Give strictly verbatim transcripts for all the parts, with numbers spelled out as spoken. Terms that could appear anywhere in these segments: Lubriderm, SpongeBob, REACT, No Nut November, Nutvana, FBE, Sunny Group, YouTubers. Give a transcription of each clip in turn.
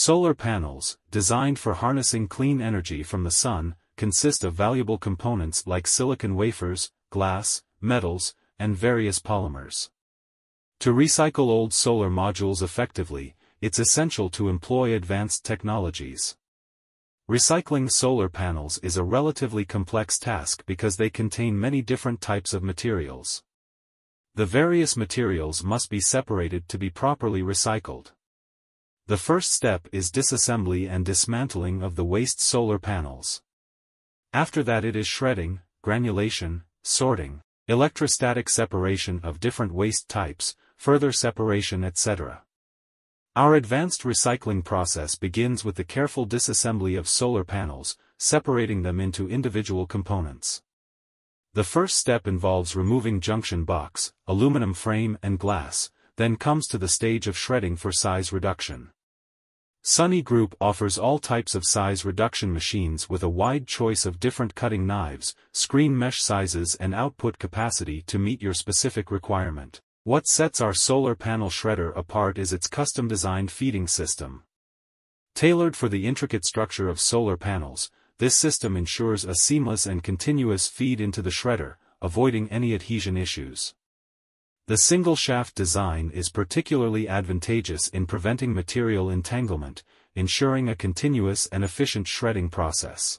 Solar panels, designed for harnessing clean energy from the sun, consist of valuable components like silicon wafers, glass, metals, and various polymers. To recycle old solar modules effectively, it's essential to employ advanced technologies. Recycling solar panels is a relatively complex task because they contain many different types of materials. The various materials must be separated to be properly recycled. The first step is disassembly and dismantling of the waste solar panels. After that it is shredding, granulation, sorting, electrostatic separation of different waste types, further separation et cetera. Our advanced recycling process begins with the careful disassembly of solar panels, separating them into individual components. The first step involves removing junction box, aluminum frame and glass, then comes to the stage of shredding for size reduction. Sunny Group offers all types of size reduction machines with a wide choice of different cutting knives, screen mesh sizes and output capacity to meet your specific requirement. What sets our solar panel shredder apart is its custom-designed feeding system. Tailored for the intricate structure of solar panels, this system ensures a seamless and continuous feed into the shredder, avoiding any adhesion issues. The single-shaft design is particularly advantageous in preventing material entanglement, ensuring a continuous and efficient shredding process.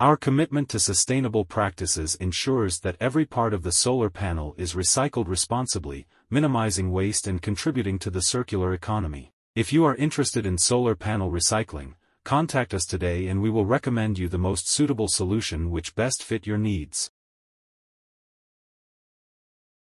Our commitment to sustainable practices ensures that every part of the solar panel is recycled responsibly, minimizing waste and contributing to the circular economy. If you are interested in solar panel recycling, contact us today and we will recommend you the most suitable solution which best fit your needs.